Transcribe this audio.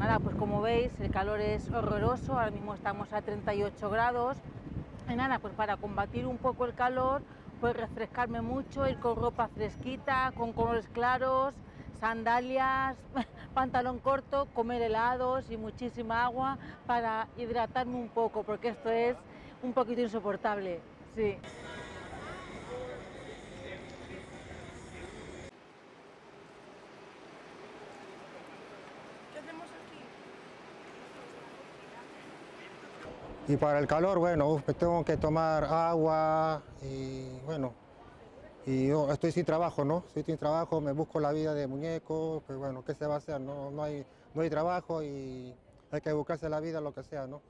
Nada, pues como veis el calor es horroroso, ahora mismo estamos a 38 grados. Y nada, pues para combatir un poco el calor, pues refrescarme mucho, ir con ropa fresquita, con colores claros, sandalias, pantalón corto, comer helados y muchísima agua para hidratarme un poco, porque esto es un poquito insoportable, sí. Y para el calor, bueno, tengo que tomar agua y bueno, y yo estoy sin trabajo, ¿no? Estoy sin trabajo, me busco la vida de muñeco, pues bueno, ¿qué se va a hacer? No hay trabajo y hay que buscarse la vida, lo que sea, ¿no?